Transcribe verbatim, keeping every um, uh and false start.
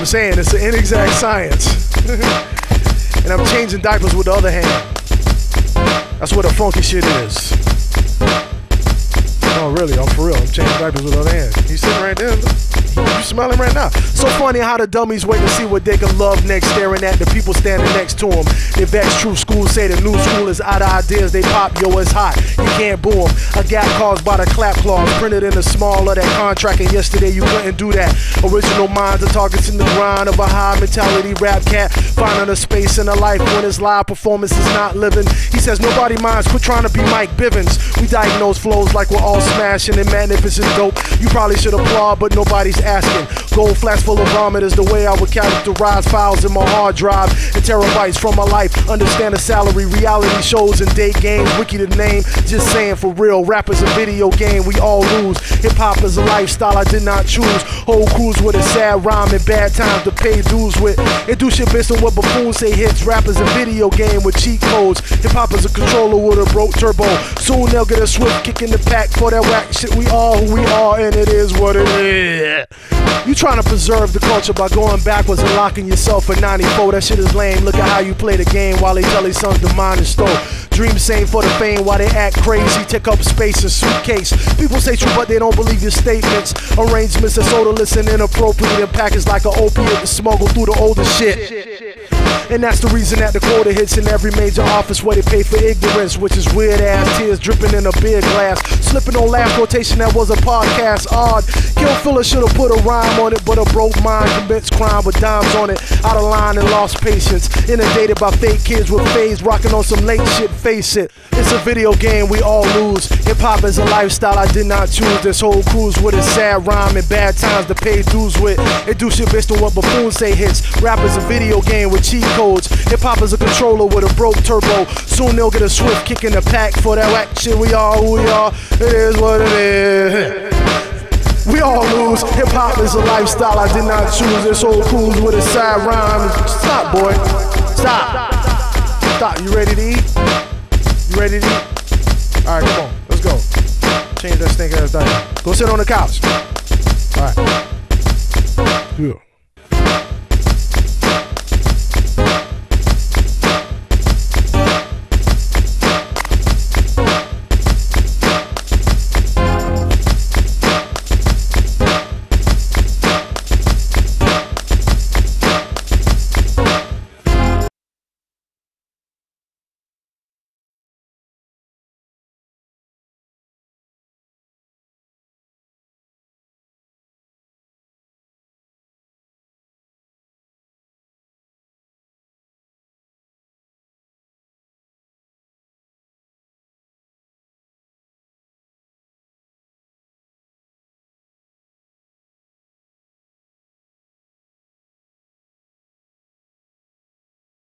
I'm saying. It's an inexact science. And I'm changing diapers with the other hand. That's what the funky shit is. No, really, I'm for real. I'm changing diapers with the other hand. He's sitting right there. You smiling right now. So funny how the dummies wait to see what they can love next, staring at the people standing next to them. They vex true school, say the new school is out of ideas. They pop, yo, it's hot. You can't boo them. A gap caused by the clap clause, printed in the small of that contract. And yesterday you couldn't do that. Original minds are targets in the grind of a high mentality rap cat, finding a space in a life when his live performance is not living. He says nobody minds, quit trying to be Mike Bivens. We diagnose flows like we're all smashing and magnificent dope. You probably should applaud, but nobody's asking. Gold flash full of vomit is the way I would characterize files in my hard drive and terabytes from my life. Understand the salary, reality shows and date games. Wiki the name, just saying for real. Rap is a video game, we all lose. Hip hop is a lifestyle I did not choose. Whole crews with a sad rhyme and bad times to pay dues with. And do shit based on what buffoons say hits. Rap is a video game with cheat codes. Hip hop is a controller with a broke turbo. Soon they'll get a swift kick in the pack for that whack shit. We all who we are and it is what it is. You trying to preserve the culture by going backwards and locking yourself for ninety-four. That shit is lame. Look at how you play the game while they tell these sons to mine and stole. Dream same for the fame while they act crazy. Take up space in suitcase. People say true but they don't believe your statements. Arrangements are odorless and inappropriate. And packaged like an opiate to smuggle through the older shit. And that's the reason that the quota hits in every major office where they pay for ignorance, which is weird ass tears dripping in a beer glass, slipping on last quotation that was a podcast. Odd. Kill Filler should have put a rhyme on it, but a broke mind commits crime with dimes on it. Out of line and lost patience, inundated by fake kids with fades, rocking on some late shit. Face it, it's a video game we all lose. Hip hop is a lifestyle I did not choose. This whole cruise with a sad rhyme and bad times to pay dues with. And do shit based on what buffoons say hits. Rap is a video game with cheat codes. Hip hop is a controller with a broke turbo. Soon they'll get a swift kick in the pack for that whack shit. We are who we are. It is what it is. We all lose. Hip hop is a lifestyle I did not choose. This whole cruise with a sad rhyme. Stop, boy. Stop. Stop. You ready to eat? You ready to eat? Alright, come on. Let's go. Change that stink ass diaper. Go sit on the couch. Alright. Yeah.